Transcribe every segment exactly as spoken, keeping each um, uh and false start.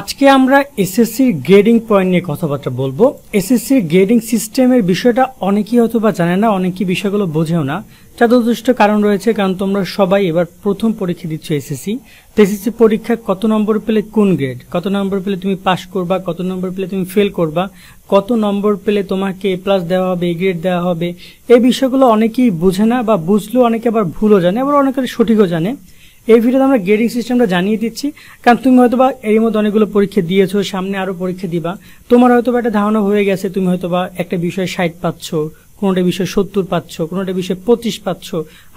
আজকে আমরা SSC grading point নিয়ে কথাবার্তা বলবো। এসএসসি গ্রেডিং সিস্টেমের বিষয়টা অনেকেই হয়তোবা জানে না, অনেকেই বিষয়গুলো বোঝেও না। তার যথেষ্ট কারণ রয়েছে, কারণ তোমরা সবাই এবার প্রথম পরীক্ষা দিচ্ছ এসএসসি। তো এসএসসি পরীক্ষা কত নম্বর পেলে কোন গ্রেড, কত নম্বর পেলে তুমি পাস করবা, কত নম্বর পেলে তুমি ফেল করবা, কত নম্বর পেলে তোমাকে এ প্লাস দেওয়া হবে, এ গ্রেড দেওয়া হবে, এই বিষয়গুলো অনেকেই বোঝে না, বা বুঝলেও অনেকে আবার ভুলও জানে, আবার অনেকের সঠিকও জানে। এই ভিডিওতে আমরা গ্রেডিং সিস্টেমটা জানিয়ে দিচ্ছি, কারণ তুমি হয়তোবা এর মধ্যে অনেকগুলো পরীক্ষা দিয়েছো, সামনে আরও পরীক্ষা দিবা, তোমার হয়তোবা একটা ধারণা হয়ে গেছে। তুমি হয়তোবা একটা বিষয়ে ষাট পাচ্ছ, কোনোটা বিষয়ে সত্তর পাচ্ছ, কোনোটা বিষয়ে পঁচিশ পাচ্ছ,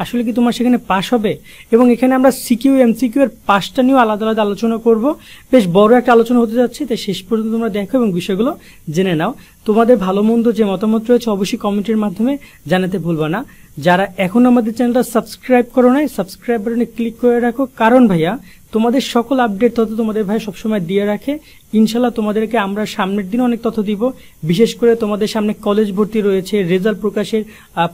আসলে কি তোমার সেখানে পাস হবে? এবং এখানে আমরা সিকিউ এমসিকিউ এর পাসটা নিয়েও আলাদা আলাদা আলোচনা করব। বেশ বড় একটা আলোচনা হতে যাচ্ছে, তাই শেষ পর্যন্ত তোমরা দেখো এবং বিষয়গুলো জেনে নাও। তোমাদের ভালো মন্দ যে মতামত রয়েছে অবশ্যই কমেন্টের মাধ্যমে জানাতে ভুলবা না। যারা এখন আমাদের চ্যানেলটা সাবস্ক্রাইব করো নাই, সাবস্ক্রাইব বাটনে ক্লিক করে রাখো, কারণ ভাইয়া তোমাদের সকল আপডেট তথ্য তোমাদের ভাই সবসময় দিয়ে রাখে। ইনশাল্লাহ তোমাদেরকে আমরা সামনের দিনে অনেক তথ্য দিব, বিশেষ করে তোমাদের সামনে কলেজ ভর্তি রয়েছে, রেজাল্ট প্রকাশের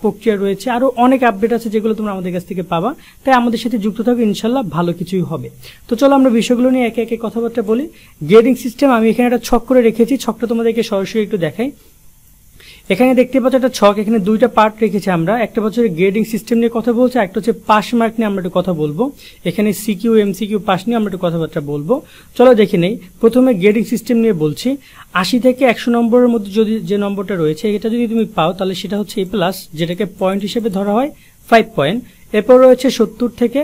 প্রক্রিয়া রয়েছে, আরও অনেক আপডেট আছে যেগুলো তোমরা আমাদের কাছ থেকে পাবা। তাই আমাদের সাথে যুক্ত থাকো, ইনশাল্লাহ ভালো কিছুই হবে। তো চলো আমরা বিষয়গুলো নিয়ে একে একে কথাবার্তা বলি। গ্রেডিং সিস্টেম আমি এখানে একটা ছক করে রেখেছি, ছকটা তোমাদেরকে সরাসরি একটু দেখাই। এখানে দেখতে পাচ্ছ একটা ছক, এখানে দুইটা পার্ট রেখেছি আমরা, একটা হচ্ছে গ্রেডিং সিস্টেম নিয়ে কথা বলছে, একটা হচ্ছে পাস মার্ক নিয়ে আমরা একটু কথা বলবো। এখানে সিকিউ এমসিকিউ পাস নিয়ে আমরা একটু কথাবার্তা বলবো। চলো দেখে নেই, প্রথমে গ্রেডিং সিস্টেম নিয়ে বলছি। আশি থেকে একশো নম্বরের মধ্যে যদি যে নম্বরটা রয়েছে এটা যদি তুমি পাও, তাহলে সেটা হচ্ছে এ প্লাস, যেটাকে পয়েন্ট হিসেবে ধরা হয় ফাইভ পয়েন্ট। এরপর রয়েছে সত্তর থেকে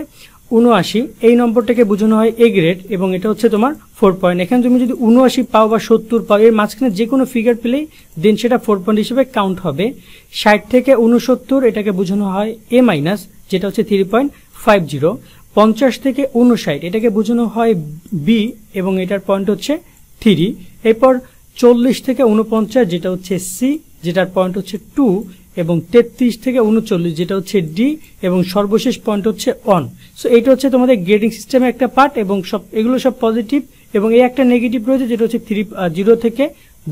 উনআশি, এই নম্বরটাকে বোঝানো হয় এ গ্রেড, এবং এটা হচ্ছে তোমার ফোর পয়েন্ট। এখানে তুমি যদি উনআশি পাও বা সত্তর পাও, এর মাঝখানে যে কোনো ফিগার পেলেই দেন সেটা ফোর পয়েন্ট হিসেবে কাউন্ট হবে। ষাট থেকে উনসত্তর, এটাকে বোঝানো হয় এ মাইনাস, যেটা হচ্ছে থ্রি পয়েন্ট ফাইভ জিরো। পঞ্চাশ থেকে উনষাট, এটাকে বোঝানো হয় বি, এবং এটার পয়েন্ট হচ্ছে থ্রি। এরপর চল্লিশ থেকে উনপঞ্চাশ, যেটা হচ্ছে সি, যেটার পয়েন্ট হচ্ছে টু, এবং তেত্রিশ থেকে উনচল্লিশ, যেটা হচ্ছে ডি, এবং সর্বশেষ পয়েন্ট হচ্ছে ওয়ান। সো এইটা হচ্ছে তোমাদের গ্রেডিং সিস্টেমের একটা পার্ট, এবং সব এগুলো সব পজিটিভ, এবং এই একটা নেগেটিভ রয়েছে যেটা হচ্ছে থ্রি জিরো থেকে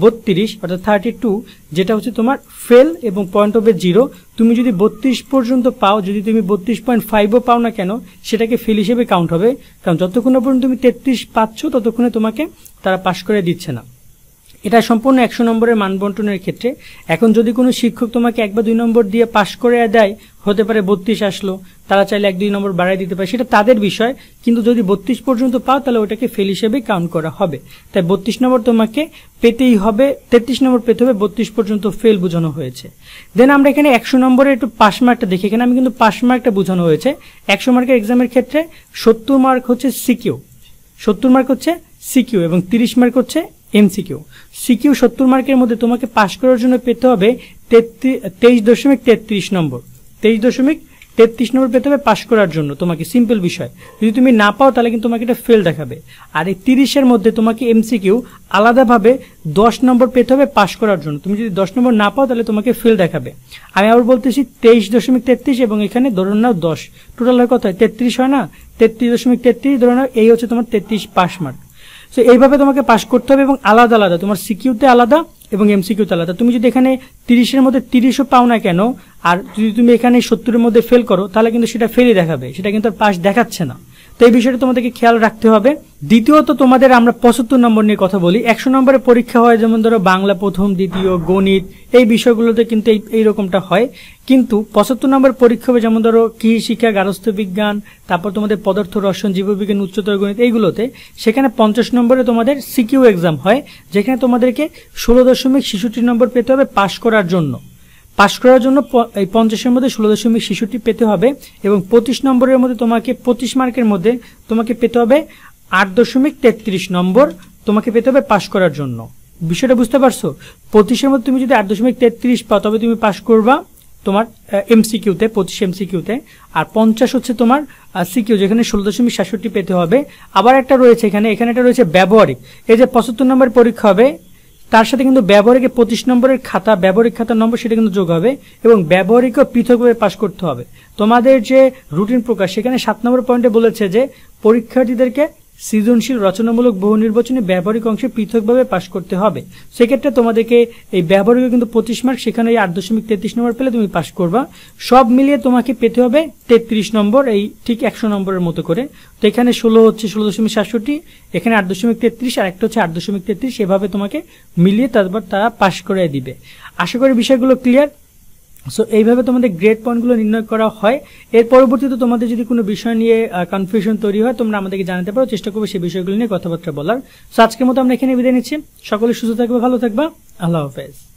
বত্রিশ, অর্থাৎ থার্টি টু, যেটা হচ্ছে তোমার ফেল, এবং পয়েন্ট হবে জিরো। তুমি যদি বত্রিশ পর্যন্ত পাও, যদি তুমি বত্রিশ পয়েন্ট ফাইভও পাও না কেন, সেটাকে ফেল হিসেবে কাউন্ট হবে, কারণ যতক্ষণ পর্যন্ত তুমি তেত্রিশ পাচ্ছ ততক্ষণে তোমাকে তারা পাস করে দিচ্ছে না। এটা সম্পূর্ণ একশো নম্বরের মানবন্টনের ক্ষেত্রে। এখন যদি কোনো শিক্ষক তোমাকে এক বা দুই নম্বর দিয়ে পাশ করে দেয়, হতে পারে বত্রিশ আসলো, তারা চাইলে এক দুই নম্বর বাড়াই দিতে পারে, সেটা তাদের বিষয়, কিন্তু যদি বত্রিশ পর্যন্ত পাও তাহলে ওটাকে ফেল হিসেবে কাউন্ট করা হবে। তাই বত্রিশ নম্বর তোমাকে পেতেই হবে, তেত্রিশ নম্বর পেতে হবে, বত্রিশ পর্যন্ত ফেল বোঝানো হয়েছে। দেন আমরা এখানে একশো নম্বরের একটু পাস মার্কটা দেখি, এখানে আমি কিন্তু পাস মার্কটা বোঝানো হয়েছে। একশো মার্কের এক্সামের ক্ষেত্রে সত্তর মার্ক হচ্ছে সিকিউ, সত্তর মার্ক হচ্ছে সিকিউ, এবং তিরিশ মার্ক হচ্ছে এমসিকিউ। সিকিউ সত্তর মার্কের মধ্যে তোমাকে পাশ করার জন্য পেতে হবে তেইশ দশমিক তেত্রিশ নম্বর, তেইশ দশমিক তেত্রিশ নম্বর পেতে হবে পাশ করার জন্য তোমাকে, সিম্পল বিষয়। যদি তুমি না পাও তাহলে কিন্তু তোমাকে এটা ফেল দেখাবে। আর এই তিরিশের মধ্যে তোমাকে এমসিকিউ আলাদাভাবে দশ নম্বর পেতে হবে পাশ করার জন্য, তুমি যদি দশ নম্বর না পাও তাহলে তোমাকে ফেল দেখাবে। আমি আবার বলতেছি তেইশ দশমিক তেত্রিশ, এবং এখানে ধরুন নাও দশ, টোটাল হয় কত হয় তেত্রিশ, হয় না তেত্রিশ দশমিক তেত্রিশ ধরে নাও, এই হচ্ছে তোমার তেত্রিশ পাশ মার্ক। সো এইভাবে তোমাকে পাশ করতে হবে, এবং আলাদা আলাদা তোমার সিকিউতে আলাদা এবং এমসিকিউতে আলাদা। তুমি যদি এখানে তিরিশের মধ্যে তিরিশও পাও না কেন, আর যদি তুমি এখানে সত্তরের মধ্যে ফেল করো, তাহলে কিন্তু সেটা ফেলই দেখাবে, সেটা কিন্তু আর পাশ দেখাচ্ছে না। তো এই বিষয়টা তোমাদেরকে খেয়াল রাখতে হবে। দ্বিতীয়ত তোমাদের আমরা পঁচাত্তর নম্বর নিয়ে কথা বলি। একশো নম্বরের পরীক্ষা হয়, যেমন ধরো বাংলা প্রথম, দ্বিতীয়, গণিত, এই বিষয়গুলোতে কিন্তু এই এইরকমটা হয়। কিন্তু পঁচাত্তর নম্বরের পরীক্ষা হবে যেমন ধরো কৃষি শিক্ষা, গার্হস্থ্য বিজ্ঞান, তারপর তোমাদের পদার্থ রসায়ন, জীববিজ্ঞান, উচ্চতর গণিত, এইগুলোতে। সেখানে পঞ্চাশ নম্বরে তোমাদের সিকিউ এক্সাম হয়, যেখানে তোমাদেরকে ষোলো দশমিক ছেষট্টি নম্বর পেতে হবে পাশ করার জন্য। পাশ করার জন্য এই পঞ্চাশের মধ্যে ষোলো দশমিক ছেষট্টি পেতে হবে, এবং পঁচিশ নম্বরের মধ্যে তোমাকে পঁচিশ মার্কের মধ্যে তোমাকে পেতে হবে আট দশমিক তেত্রিশ নম্বর তোমাকে পেতে হবে পাশ করার জন্য। বিষয়টা বুঝতে পারছো? পঁচিশের মধ্যে তুমি যদি আট দশমিক তেত্রিশ পাও তবে তুমি পাশ করবা তোমার এমসিকিউতে, পঁচিশ এমসিকিউতে। আর পঞ্চাশ হচ্ছে তোমার সিকিউ, যেখানে ষোলো দশমিক সাতষট্টি পেতে হবে। আবার একটা রয়েছে এখানে, এখানে একটা রয়েছে ব্যবহারিক। এই যে পঁচাত্তর নম্বর পরীক্ষা হবে, তার সাথে কিন্তু ব্যবহারিকে পঁচিশ নম্বরের খাতা, ব্যবহারিক খাতার নম্বর সেটা কিন্তু যোগ হবে, এবং ব্যবহারিকও পৃথকভাবে পাশ করতে হবে। তোমাদের যে রুটিন প্রকাশ, সেখানে সাত নম্বর পয়েন্টে বলেছে যে পরীক্ষার্থীদেরকে सृजनशील रचनामूलक बहु निर्वाचने व्यावहारिक अंशे पृथकভাবে পাস করতে হবে। সেক্ষেত্রে তোমাদেরকে এই ব্যবহারিকে কিন্তু পঁচিশ মার্ক, সেখানে এই আট দশমিক তেত্রিশ নম্বর পেলে তুমি পাস করবা। সব মিলিয়ে তোমাকে পেতে হবে তেত্রিশ নম্বর, এই ঠিক একশো নম্বরের মতো করে। তো এখানে ষোলো হচ্ছে ষোলো দশমিক সাতষট্টি, এখানে আট দশমিক তেত্রিশ আর একটা হচ্ছে আট দশমিক তেত্রিশ, এভাবে তোমাকে মিলিয়ে তারপর তারা পাস করে দিবে। আশা করি বিষয়গুলো ক্লিয়ার। সো এইভাবে তোমাদের গ্রেড পয়েন্টগুলো নির্ণয় করা হয়। এর পরবর্তীতে তোমাদের যদি কোনো বিষয় নিয়ে কনফিউশন তৈরি হয় তোমরা আমাদেরকে জানাতে পারো, চেষ্টা করবো সেই বিষয়গুলো নিয়ে কথাবার্তা বলার। সো আজকের মতো আমরা এখানে বিদায় নিচ্ছি। সকলে সুস্থ থাকবে, ভালো থাকবা, আল্লাহ হাফেজ।